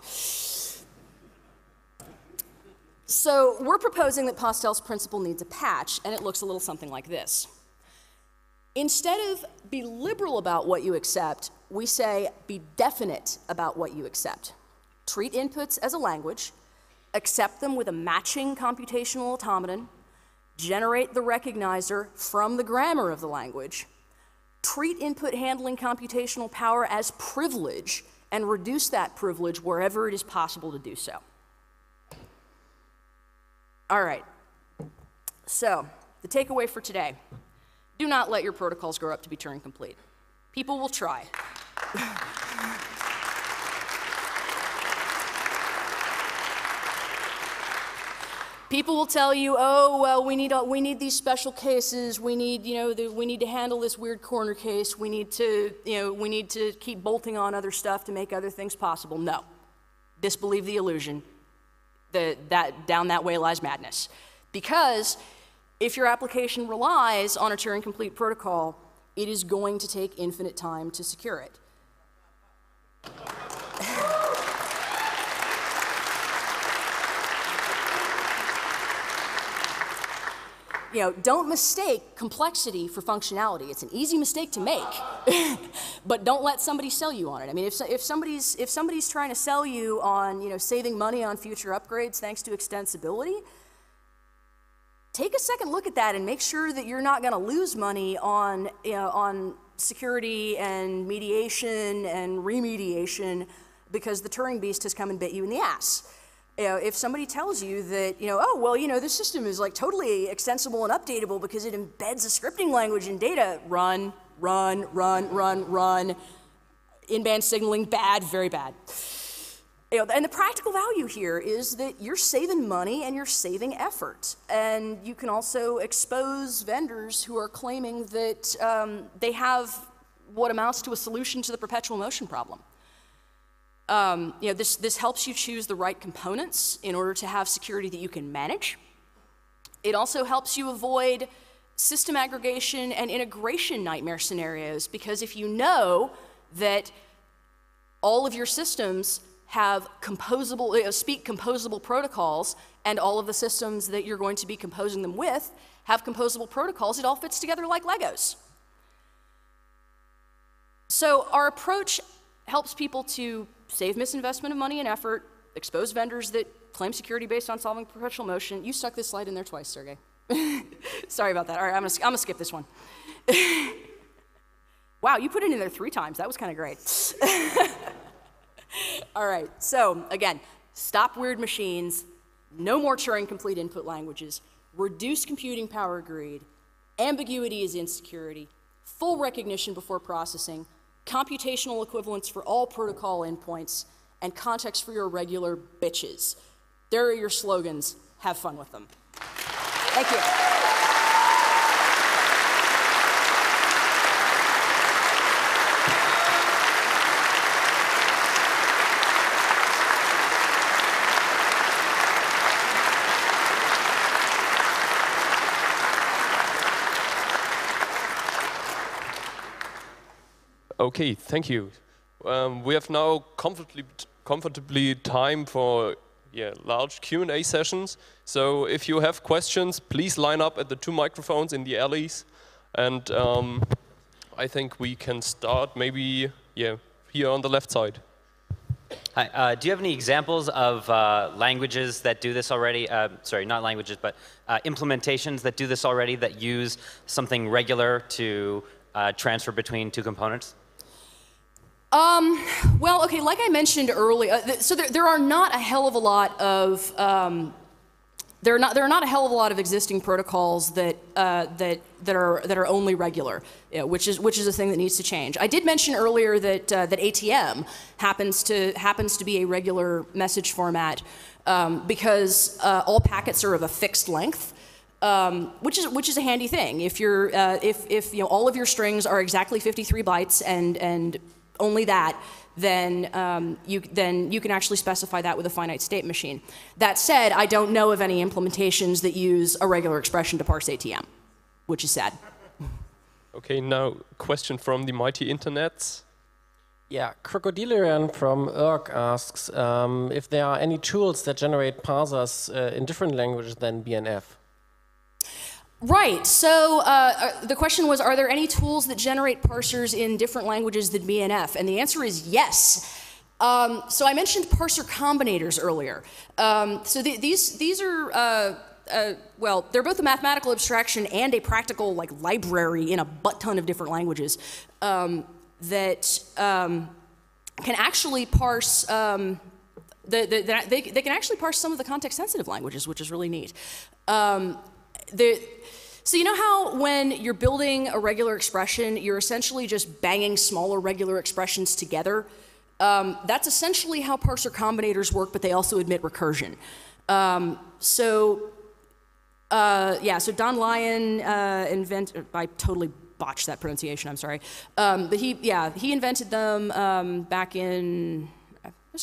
So we're proposing that Postel's principle needs a patch, and it looks a little something like this. Instead of be liberal about what you accept, we say be definite about what you accept. Treat inputs as a language, accept them with a matching computational automaton, generate the recognizer from the grammar of the language, treat input handling computational power as privilege, and reduce that privilege wherever it is possible to do so. All right, so the takeaway for today. Do not let your protocols grow up to be Turing complete. People will try. People will tell you, oh, well, we need, we need these special cases. We need, you know, the, we need to handle this weird corner case. We need to, you know, we need to keep bolting on other stuff to make other things possible. No. Disbelieve the illusion. The, that down that way lies madness. Because if your application relies on a Turing complete protocol, it is going to take infinite time to secure it. You know, don't mistake complexity for functionality. It's an easy mistake to make, but don't let somebody sell you on it. I mean, if, so, if, somebody's, if somebody's trying to sell you on, you know, saving money on future upgrades thanks to extensibility, take a second look at that and make sure that you're not going to lose money on, you know, on security and mediation and remediation because the Turing beast has come and bit you in the ass. You know, if somebody tells you that, you know, oh, well, you know, this system is like totally extensible and updatable because it embeds a scripting language in data, run, run, run, run, run. In-band signaling, bad, very bad. You know, and the practical value here is that you're saving money and you're saving effort. And you can also expose vendors who are claiming that um, they have what amounts to a solution to the perpetual motion problem. Um, you know, this, this helps you choose the right components in order to have security that you can manage. It also helps you avoid system aggregation and integration nightmare scenarios, because if you know that all of your systems have composable, uh, speak composable protocols, and all of the systems that you're going to be composing them with have composable protocols, it all fits together like Legos. So our approach helps people to save misinvestment of money and effort, expose vendors that claim security based on solving perpetual motion. You stuck this slide in there twice, Sergey. Sorry about that. All right, I'm gonna, I'm gonna skip this one. Wow, you put it in there three times. That was kind of great. All right, so again, stop weird machines, no more Turing complete input languages, reduce computing power greed, ambiguity is insecurity, full recognition before processing, computational equivalence for all protocol endpoints, and context for your regular bitches. There are your slogans. Have fun with them. Thank you. Okay, thank you. Um, we have now comfortably, comfortably time for yeah, large Q and A sessions. So if you have questions, please line up at the two microphones in the alleys. And um, I think we can start maybe yeah, here on the left side. Hi. Uh, do you have any examples of uh, languages that do this already? Uh, sorry, not languages, but uh, implementations that do this already that use something regular to uh, transfer between two components? Um, well, okay, like I mentioned earlier, uh, th so there, there are not a hell of a lot of um, there are not there are not a hell of a lot of existing protocols that uh, that that are that are only regular, you know, which is which is a thing that needs to change. I did mention earlier that uh, that A T M happens to happens to be a regular message format um, because uh, all packets are of a fixed length. Um, which is which is a handy thing if you're uh, if if you know all of your strings are exactly fifty-three bytes and and only that, then um, you then you can actually specify that with a finite state machine. That said, I don't know of any implementations that use a regular expression to parse A T M, which is sad. Okay, now question from the mighty internets. Yeah, Krokodilian from E R C asks um, if there are any tools that generate parsers uh, in different languages than B N F. Right, so uh, the question was, are there any tools that generate parsers in different languages than B N F? And the answer is yes. Um, so I mentioned parser combinators earlier. Um, so th these, these are, uh, uh, well, they're both a mathematical abstraction and a practical like library in a butt ton of different languages um, that um, can actually parse um, the, the, they, they can actually parse some of the context-sensitive languages, which is really neat. Um, the, so you know how when you're building a regular expression, you're essentially just banging smaller regular expressions together? Um, that's essentially how parser combinators work, but they also admit recursion. Um, so, uh, yeah, so Don Lyon uh, invented, I totally botched that pronunciation, I'm sorry. Um, but he, yeah, he invented them um, back in,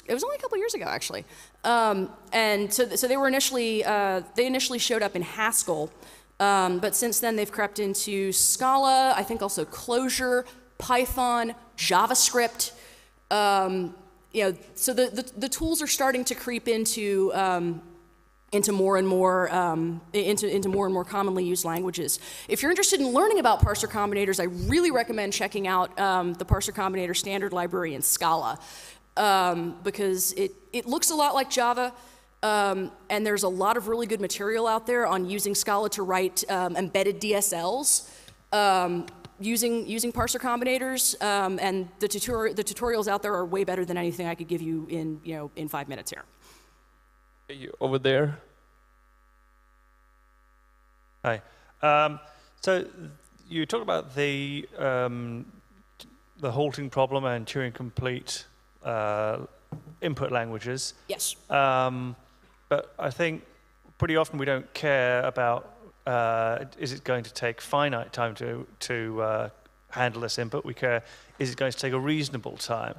it was only a couple years ago, actually. Um, and so, so they were initially, uh, they initially showed up in Haskell, um, but since then they've crept into Scala, I think also Clojure, Python, JavaScript. Um, you know, so the, the, the tools are starting to creep into um, into more and more um, into into more and more commonly used languages. If you're interested in learning about parser combinators, I really recommend checking out um, the parser combinator standard library in Scala, um, because it it looks a lot like Java, um, and there's a lot of really good material out there on using Scala to write um, embedded D S Ls. Um, Using using parser combinators, um, and the tutorial the tutorials out there are way better than anything I could give you in you know in five minutes here. Are you over there? Hi. Um, so you talk about the um, the halting problem and Turing complete uh, input languages. Yes. Um, but I think pretty often we don't care about. Uh, is it going to take finite time to, to uh, handle this input? We care, is it going to take a reasonable time?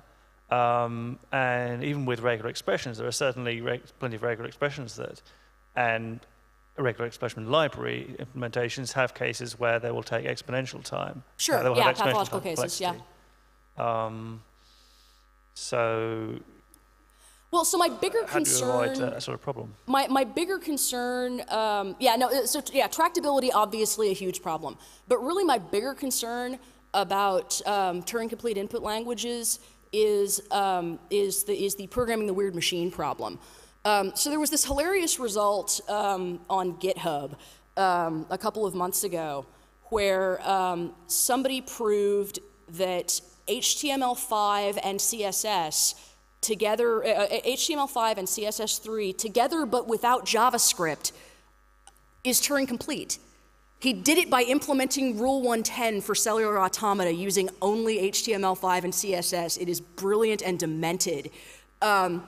Um, and even with regular expressions, there are certainly plenty of regular expressions that, and regular expression library implementations have cases where they will take exponential time. Sure, uh, yeah, pathological cases, yeah. Um, so... Well, so my bigger How concern. How do you avoid that sort of problem? My my bigger concern, um, yeah, no, so yeah, tractability obviously a huge problem, but really my bigger concern about um, Turing complete input languages is um, is the is the programming the weird machine problem. Um, so there was this hilarious result um, on GitHub um, a couple of months ago, where um, somebody proved that H T M L five and C S S. Together, uh, H T M L five and C S S three together, but without JavaScript, is Turing complete. He did it by implementing Rule one ten for cellular automata using only H T M L five and C S S. It is brilliant and demented. Um,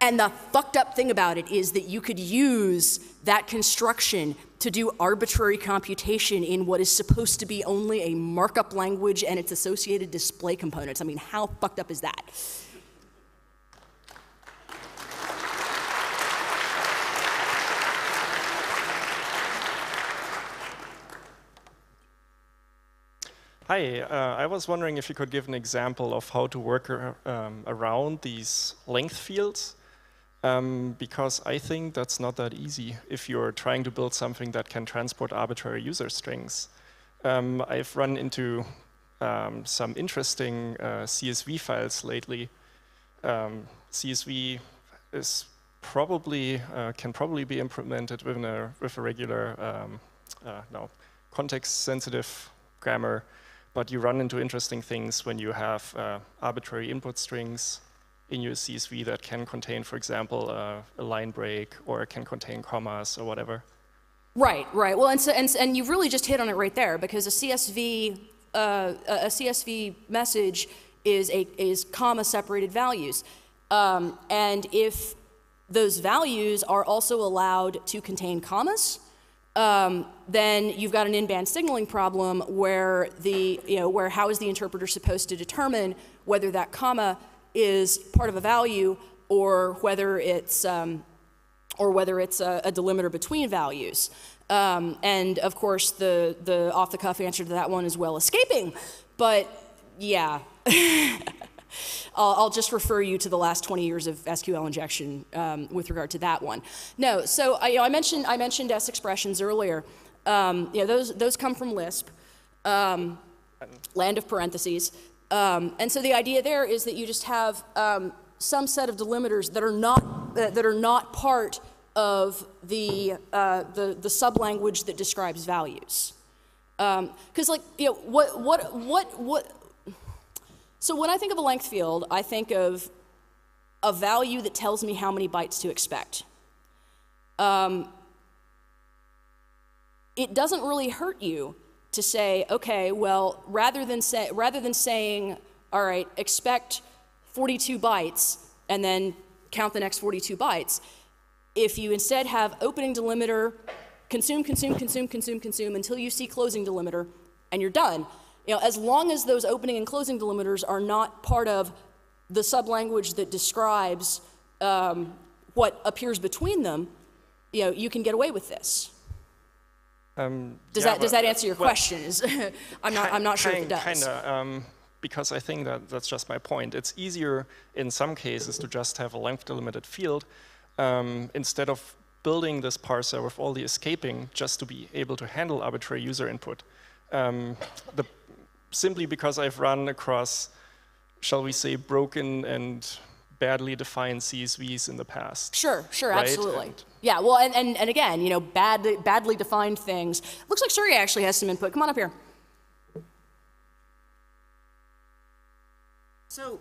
and the fucked up thing about it is that you could use that construction to do arbitrary computation in what is supposed to be only a markup language and its associated display components. I mean, how fucked up is that? Hi, uh, I was wondering if you could give an example of how to work ar um, around these length fields, um, because I think that's not that easy if you're trying to build something that can transport arbitrary user strings. Um, I've run into um, some interesting uh, C S V files lately. Um, C S V is probably, uh, can probably be implemented with a, with a regular, um, uh, no, context-sensitive grammar. But you run into interesting things when you have uh, arbitrary input strings in your C S V that can contain, for example, uh, a line break, or can contain commas or whatever. Right, right. Well, and so, and and you've really just hit on it right there, because a C S V uh, a C S V message is a is comma separated values, um, and if those values are also allowed to contain commas. Um, then you've got an in-band signaling problem where the, you know, where how is the interpreter supposed to determine whether that comma is part of a value or whether it's, um, or whether it's a, a delimiter between values. Um, and of course the, the off-the-cuff answer to that one is, well, escaping, but yeah. I'll, I'll just refer you to the last twenty years of S Q L injection um, with regard to that one. No, so I, you know, I mentioned I mentioned S expressions earlier. Um, you know, those those come from Lisp, um, land of parentheses, um, and so the idea there is that you just have um, some set of delimiters that are not uh, that are not part of the uh, the the sublanguage that describes values, because um, like you know what what what what. So when I think of a length field, I think of a value that tells me how many bytes to expect. Um, it doesn't really hurt you to say, okay, well, rather than say, rather than saying, all right, expect forty-two bytes and then count the next forty-two bytes, if you instead have opening delimiter, consume, consume, consume, consume, consume until you see closing delimiter, and you're done. You know, as long as those opening and closing delimiters are not part of the sublanguage that describes um, what appears between them, you know, you can get away with this. Um, does yeah, that does that answer your well, questions? I'm not I'm not sure if it does. Kinda, um, because I think that that's just my point. It's easier in some cases to just have a length delimited field um, instead of building this parser with all the escaping just to be able to handle arbitrary user input. Um, the, simply because I've run across, shall we say, broken and badly defined C S Vs in the past. Sure, sure, right? Absolutely. And yeah, well, and, and, and again, you know, bad, badly defined things. Looks like Sergey actually has some input. Come on up here. So,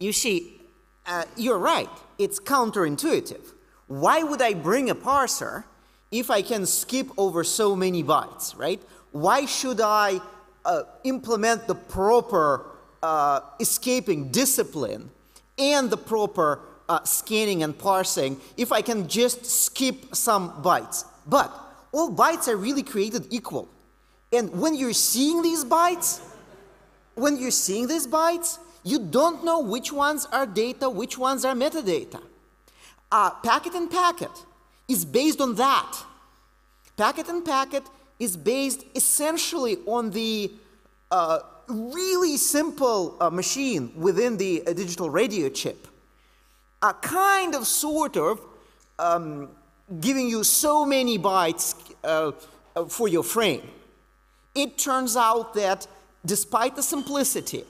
you see, uh, you're right. It's counterintuitive. Why would I bring a parser if I can skip over so many bytes, right? Why should I uh, implement the proper uh, escaping discipline and the proper uh, scanning and parsing if I can just skip some bytes? But all bytes are really created equal. And when you're seeing these bytes, when you're seeing these bytes, you don't know which ones are data, which ones are metadata. Uh, packet and packet is based on that. Packet and packet is based essentially on the uh, really simple uh, machine within the uh, digital radio chip, uh, kind of, sort of, um, giving you so many bytes uh, for your frame. It turns out that despite the simplicity,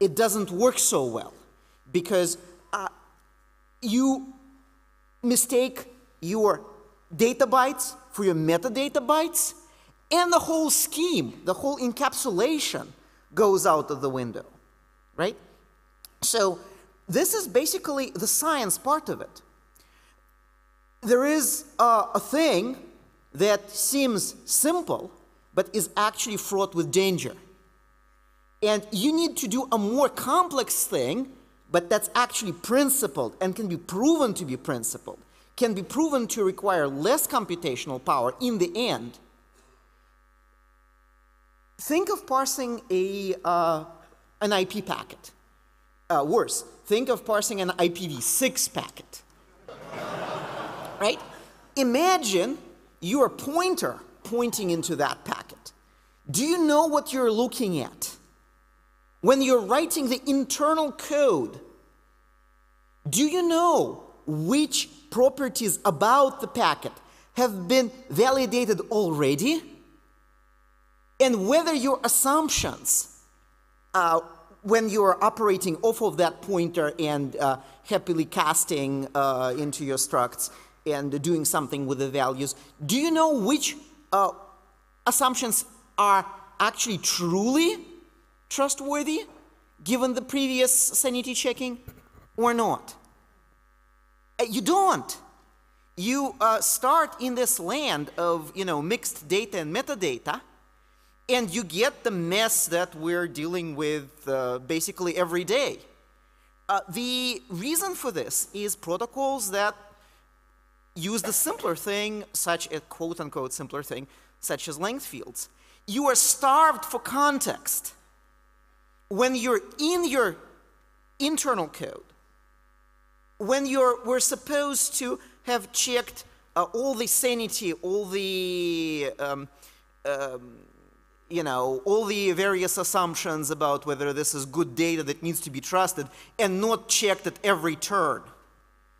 it doesn't work so well because uh, you mistake your data bytes for your metadata bytes, and the whole scheme, the whole encapsulation goes out of the window, right? So this is basically the science part of it. There is uh, a thing that seems simple, but is actually fraught with danger. And you need to do a more complex thing, but that's actually principled and can be proven to be principled, can be proven to require less computational power in the end. Think of parsing a, uh, an I P packet. Uh, worse, think of parsing an I P v six packet, right? Imagine your pointer pointing into that packet. Do you know what you're looking at? When you're writing the internal code, do you know which properties about the packet have been validated already? And whether your assumptions, uh, when you're operating off of that pointer and uh, happily casting uh, into your structs and doing something with the values, do you know which uh, assumptions are actually truly trustworthy, given the previous sanity checking, or not? You don't. You uh, start in this land of, you know, mixed data and metadata, and you get the mess that we're dealing with uh, basically every day. Uh, the reason for this is protocols that use the simpler thing, such a quote-unquote simpler thing, such as length fields. You are starved for context. When you're in your internal code, when you're, we're supposed to have checked uh, all the sanity, all the um, um, you know, all the various assumptions about whether this is good data that needs to be trusted and not checked at every turn.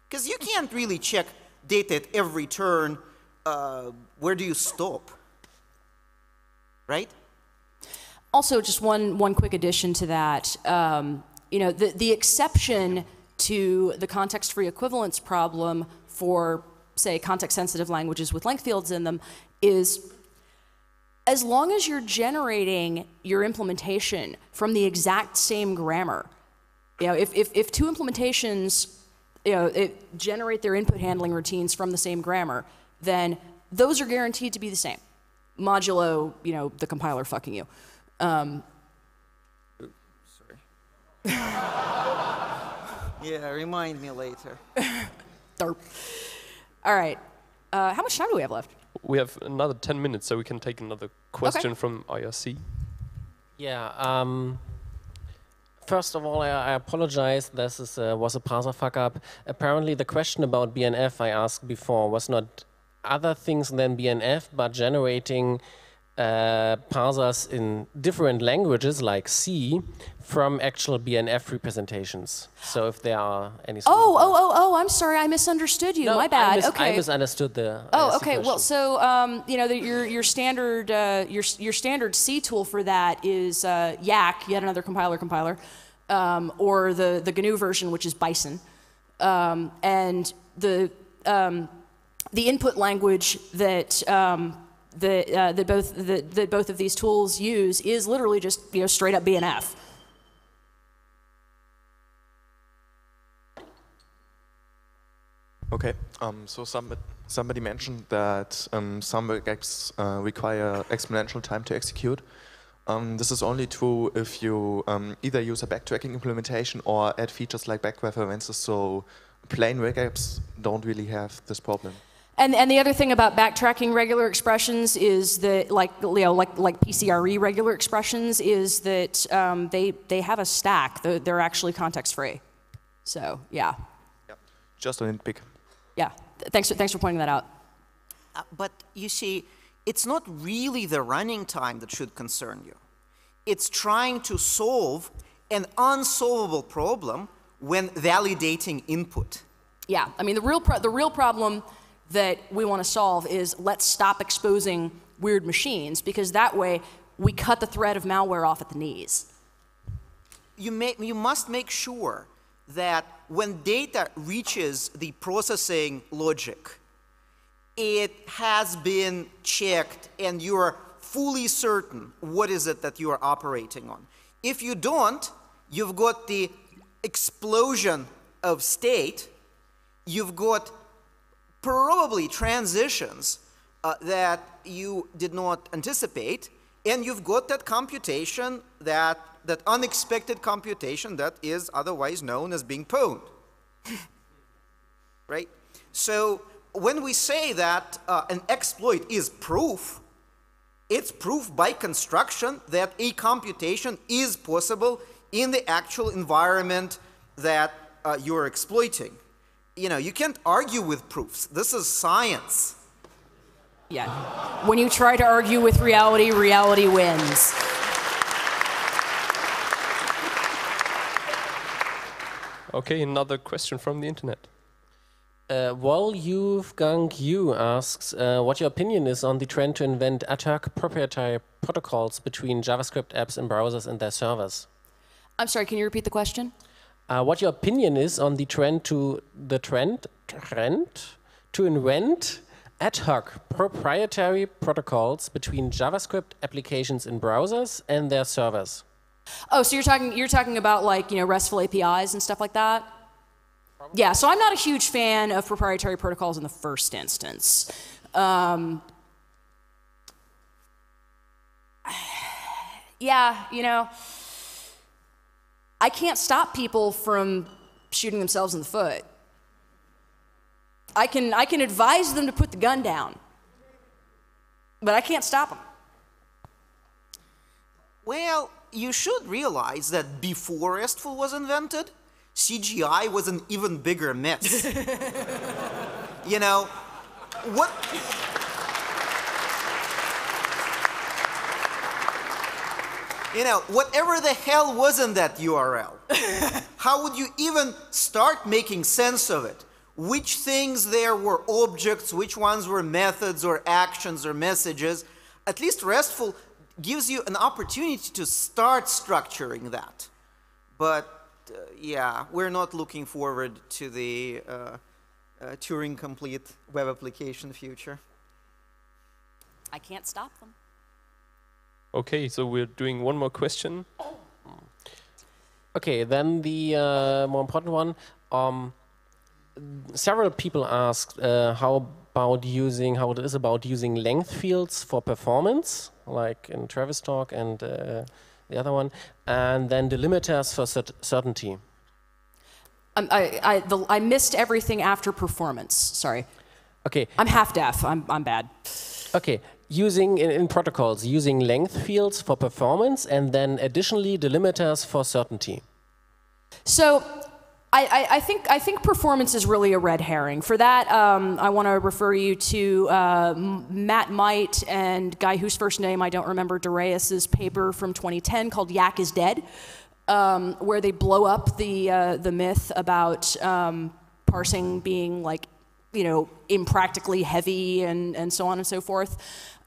Because you can't really check data at every turn. Uh, where do you stop, right? Also, just one, one quick addition to that. Um, you know, the, the exception to the context-free equivalence problem for, say, context-sensitive languages with length fields in them is, as long as you're generating your implementation from the exact same grammar, you know, if, if, if two implementations you know, it, generate their input handling routines from the same grammar, then those are guaranteed to be the same. Modulo, you know, the compiler fucking you. Um, Oops, sorry. Yeah, remind me later. Derp. All right. Uh, how much time do we have left? We have another ten minutes, so we can take another question okay. from I R C. Yeah. Um, first of all, I, I apologize. This is, uh, was a parser fuck-up. Apparently, the question about B N F I asked before was not other things than B N F, but generating uh, parsers in different languages, like C, from actual B N F representations. So if there are any... Oh, oh, oh, oh, I'm sorry, I misunderstood you, no, my bad, I mis okay. I misunderstood the... Oh, okay, well, so, um, you know, the, your, your, standard, uh, your, your standard C tool for that is uh, Yak, yet another compiler compiler, um, or the, the G N U version, which is Bison. Um, and the... Um, The input language that um, that, uh, that both that, that both of these tools use is literally just you know straight up B N F. Okay, um, so somebody somebody mentioned that um, some ex uh, require exponential time to execute. Um, this is only true if you um, either use a backtracking implementation or add features like back references. So plain reg apps don't really have this problem. And, and the other thing about backtracking regular expressions is that, like, you know, like, like P C R E regular expressions, is that um, they, they have a stack. They're, they're actually context-free. So, yeah. Yep. Just an nitpick. Yeah. Thanks for, thanks for pointing that out. Uh, but, you see, it's not really the running time that should concern you. It's trying to solve an unsolvable problem when validating input. Yeah. I mean, the real, pro the real problem that we want to solve is let's stop exposing weird machines, because that way we cut the thread of malware off at the knees. You, may, you must make sure that when data reaches the processing logic, it has been checked and you are fully certain what is it that you are operating on. If you don't, you've got the explosion of state, you've got probably transitions uh, that you did not anticipate, and you've got that computation, that, that unexpected computation that is otherwise known as being pwned, right? So when we say that uh, an exploit is proof, it's proof by construction that a computation is possible in the actual environment that uh, you're exploiting. You know, you can't argue with proofs. This is science. Yeah. When you try to argue with reality, reality wins. Okay, another question from the internet. Uh, Wolfgang Yu asks uh, what your opinion is on the trend to invent ad hoc proprietary protocols between JavaScript apps and browsers and their servers. I'm sorry, can you repeat the question? Uh, what your opinion is on the trend to the trend trend to invent ad hoc proprietary protocols between JavaScript applications in browsers and their servers? Oh, so you're talking you're talking about like you know RESTful A P Is and stuff like that? Probably. Yeah. So I'm not a huge fan of proprietary protocols in the first instance. Um, yeah, you know. I can't stop people from shooting themselves in the foot. I can, I can advise them to put the gun down, but I can't stop them. Well, you should realize that before RESTful was invented, C G I was an even bigger mess. You know, what... You know, whatever the hell was in that U R L, how would you even start making sense of it? Which things there were objects, which ones were methods or actions or messages? At least RESTful gives you an opportunity to start structuring that. But uh, yeah, we're not looking forward to the uh, uh, Turing-complete web application future. I can't stop them. Okay, so we're doing one more question. Okay, then the uh, more important one. Um, several people asked uh, how about using, how it is about using length fields for performance, like in Travis' talk and uh, the other one, and then delimiters for cert certainty. Um, I, I, the, I missed everything after performance, sorry. Okay. I'm half deaf, I'm, I'm bad. Okay, using in, in protocols, using length fields for performance and then additionally delimiters for certainty. So, I, I, I think I think performance is really a red herring. For that, um, I want to refer you to uh, Matt Mite and guy whose first name I don't remember, Darius's paper from twenty ten called "Yak is Dead," um, where they blow up the uh, the myth about um, parsing being like, you know, impractically heavy and and so on and so forth.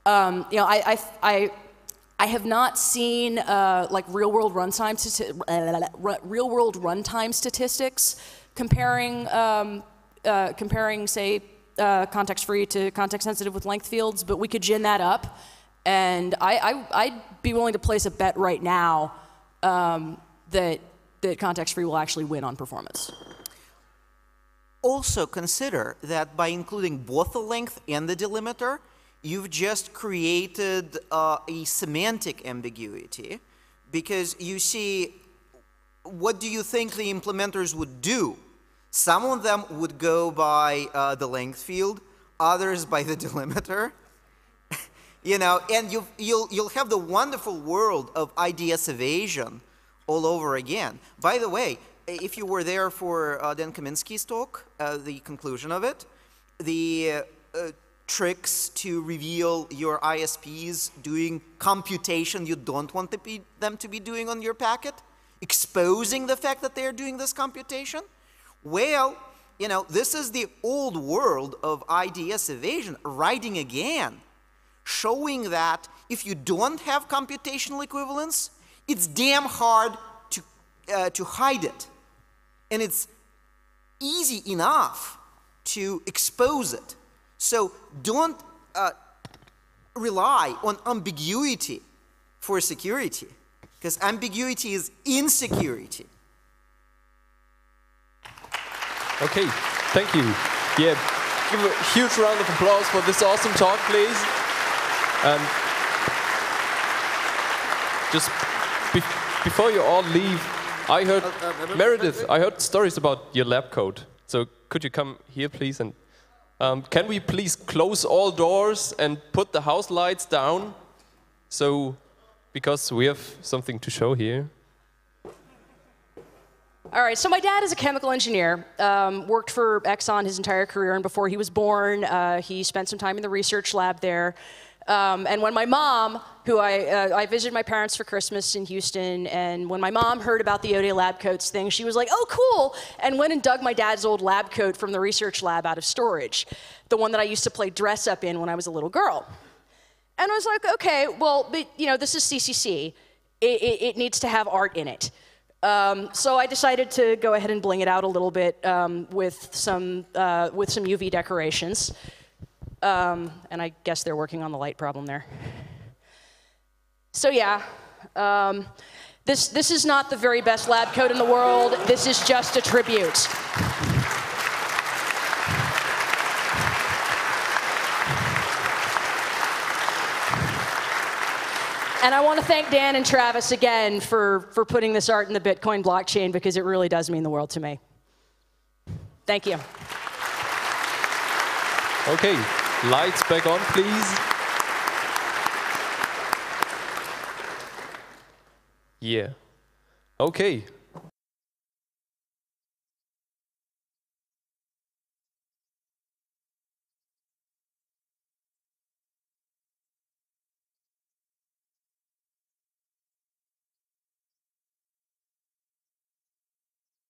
Um, you know, I I. I I have not seen uh, like real-world runtime uh, real-world runtime statistics comparing um, uh, comparing say uh, context-free to context-sensitive with length fields, but we could gin that up, and I, I I'd be willing to place a bet right now um, that that context-free will actually win on performance. Also consider that by including both the length and the delimiter, you've just created uh, a semantic ambiguity, because you see, what do you think the implementers would do? Some of them would go by uh, the length field, others by the delimiter. You know, and you've, you'll, you'll have the wonderful world of I D S evasion all over again. By the way, if you were there for uh, Dan Kaminsky's talk, uh, the conclusion of it, the uh, tricks to reveal your I S Ps doing computation you don't want to be, them to be doing on your packet, exposing the fact that they're doing this computation. Well, you know, this is the old world of I D S evasion writing again, showing that if you don't have computational equivalence, it's damn hard to, uh, to hide it. And it's easy enough to expose it. So don't uh, rely on ambiguity for security, because ambiguity is insecurity. Okay, thank you. Yeah, give a huge round of applause for this awesome talk, please. Um, just be before you all leave, I heard, uh, uh, Meredith, I heard stories about your lab coat. So could you come here, please, and Um, can we please close all doors and put the house lights down? So, because we have something to show here. All right, so my dad is a chemical engineer, um, worked for Exxon his entire career, and before he was born, uh, he spent some time in the research lab there. Um, and when my mom, who I, uh, I visited my parents for Christmas in Houston, and when my mom heard about the O'Day lab coats thing, she was like, oh, cool, and went and dug my dad's old lab coat from the research lab out of storage, the one that I used to play dress up in when I was a little girl. And I was like, okay, well, but, you know, this is C C C. It, it, it needs to have art in it. Um, so I decided to go ahead and bling it out a little bit um, with, some, uh, with some U V decorations. Um, and I guess they're working on the light problem there. So yeah, um, this, this is not the very best lab coat in the world. This is just a tribute. And I want to thank Dan and Travis again for, for putting this art in the Bitcoin blockchain, because it really does mean the world to me. Thank you. Okay. Lights back on, please. Yeah. Okay.